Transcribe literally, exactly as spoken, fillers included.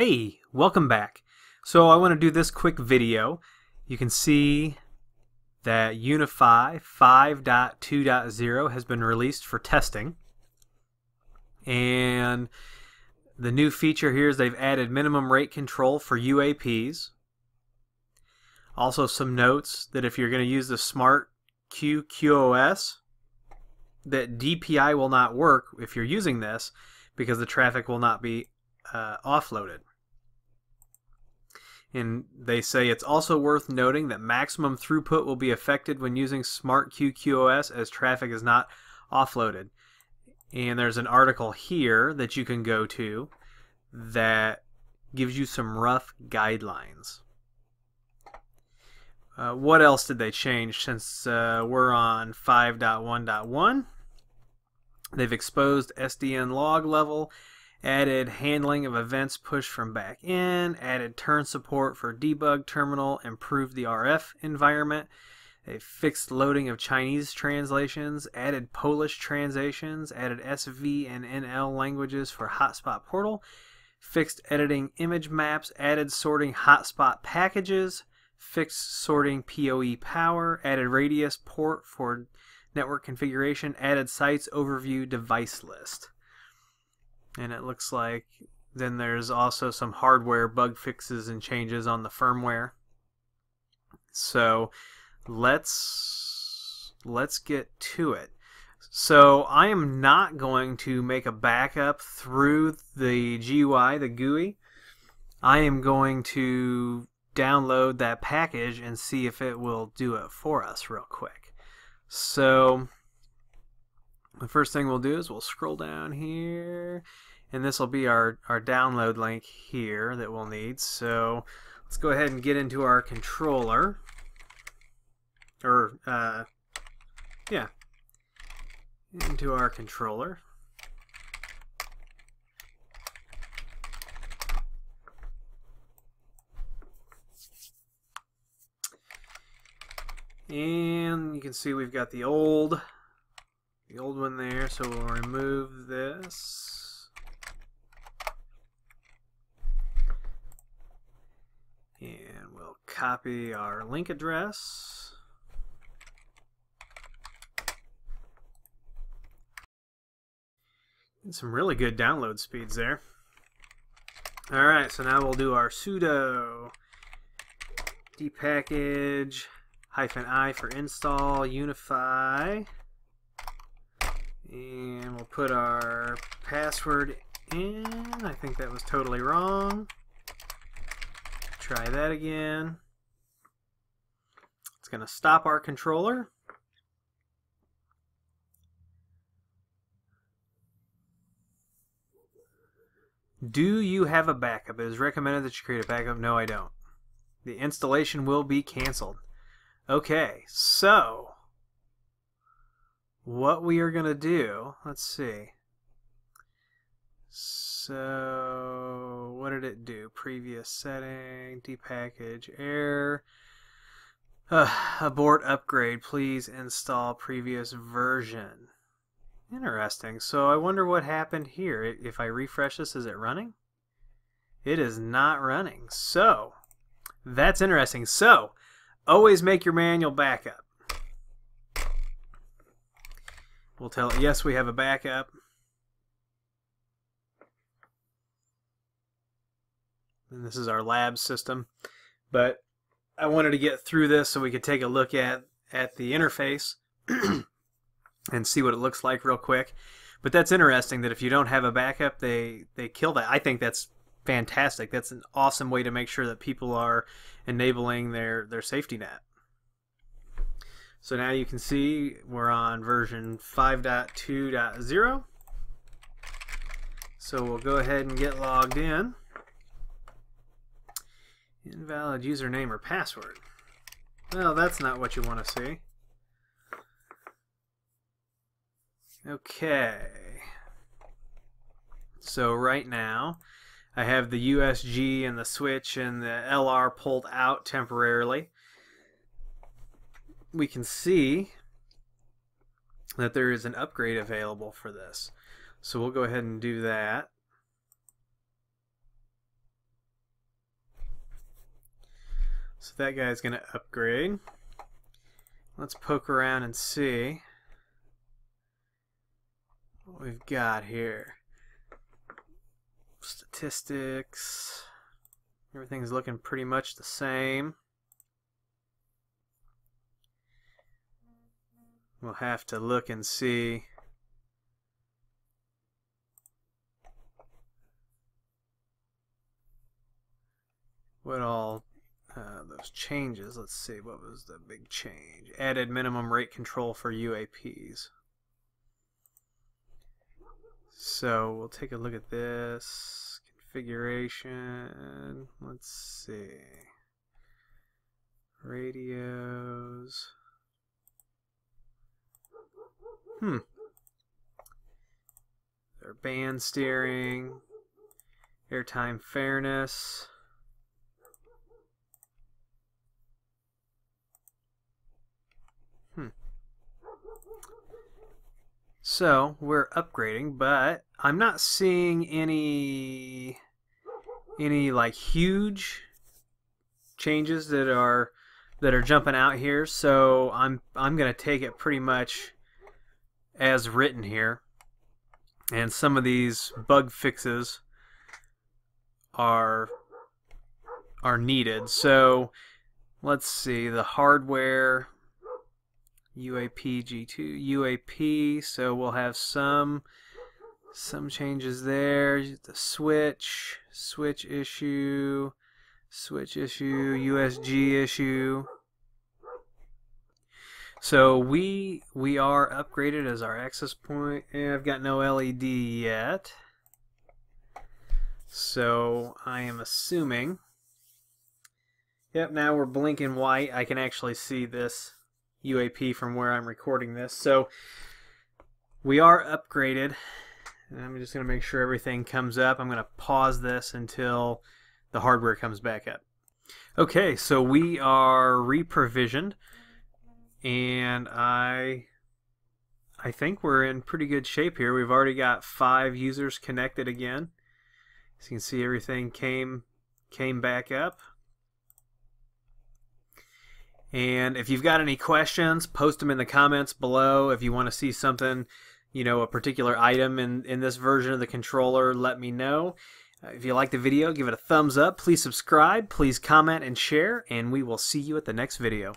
Hey, welcome back. So I want to do this quick video. You can see that UniFi five point two point zero has been released for testing. And the new feature here is they've added minimum rate control for U A Ps. Also some notes that if you're going to use the Smart Q QoS, that D P I will not work if you're using this because the traffic will not be uh, offloaded. And they say it's also worth noting that maximum throughput will be affected when using Smart Q QoS as traffic is not offloaded. And there's an article here that you can go to that gives you some rough guidelines. Uh, what else did they change since uh, we're on five point one point one? They've exposed S D N log level, added handling of events pushed from back in, added turn support for debug terminal, improved the R F environment, they fixed loading of Chinese translations, added Polish translations, added S V and N L languages for hotspot portal, fixed editing image maps, added sorting hotspot packages, fixed sorting P O E power, added RADIUS port for network configuration, added sites overview device list. And it looks like then there's also some hardware bug fixes and changes on the firmware. So let's let's get to it. So I am not going to make a backup through the G U I, the G U I. I am going to download that package and see if it will do it for us real quick. So the first thing we'll do is we'll scroll down here, and this will be our, our download link here that we'll need. So let's go ahead and get into our controller. Or, uh, yeah, into our controller. And you can see we've got the old... the old one there, so we'll remove this. And we'll copy our link address. And some really good download speeds there. Alright, so now we'll do our sudo dpackage hyphen I for install UniFi. And we'll put our password in. I think that was totally wrong. Try that again. It's going to stop our controller. Do you have a backup? It is recommended that you create a backup. No, I don't. The installation will be canceled. Okay, so what we are going to do, let's see. So, what did it do? Previous setting, depackage error, uh, abort upgrade, please install previous version. Interesting. So, I wonder what happened here. If I refresh this, is it running? It is not running. So, that's interesting. So, always make your manual backup. We'll tell it, yes, we have a backup. And this is our lab system. But I wanted to get through this so we could take a look at, at the interface and see what it looks like real quick. But that's interesting that if you don't have a backup, they, they kill that. I think that's fantastic. That's an awesome way to make sure that people are enabling their, their safety net. So now you can see we're on version five point two point zero. So we'll go ahead and get logged in. Invalid username or password. Well, that's not what you want to see. Okay. So right now I have the U S G and the switch and the L R pulled out temporarily. We can see that there is an upgrade available for this. So we'll go ahead and do that. So that guy's going to upgrade. Let's poke around and see what we've got here. Statistics. Everything's looking pretty much the same. We'll have to look and see what all uh, those changes. Let's see, what was the big change? Added minimum rate control for U A Ps. So we'll take a look at this configuration. Let's see. Radios. Hmm. Their band steering, airtime fairness. Hmm. So we're upgrading, but I'm not seeing any any like huge changes that are that are jumping out here. So I'm I'm gonna take it pretty much as written here, and some of these bug fixes are are needed. So let's see, the hardware U A P G two U A P, so we'll have some some changes there. The switch switch issue switch issue U S G issue. So we we are upgraded as our access point, and I've got no L E D yet. So I am assuming. Yep, now we're blinking white. I can actually see this U A P from where I'm recording this. So we are upgraded. And I'm just going to make sure everything comes up. I'm going to pause this until the hardware comes back up. Okay, so we are re-provisioned. And I I think we're in pretty good shape here. We've already got five users connected again. As you can see, everything came came back up. And if you've got any questions, post them in the comments below. If you want to see something, you know, a particular item in, in this version of the controller, let me know. If you like the video, give it a thumbs up. Please subscribe, please comment and share, and we will see you at the next video.